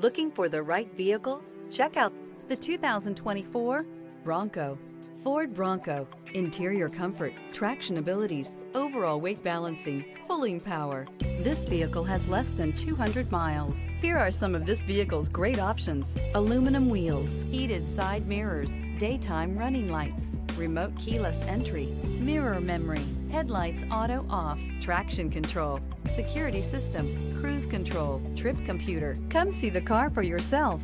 Looking for the right vehicle? Check out the 2024 Bronco. Ford Bronco. Interior comfort, traction abilities, overall weight balancing, pulling power. This vehicle has less than 200 miles. Here are some of this vehicle's great options: aluminum wheels, heated side mirrors, daytime running lights, remote keyless entry, mirror memory, headlights auto off, traction control, security system, cruise control, trip computer. Come see the car for yourself.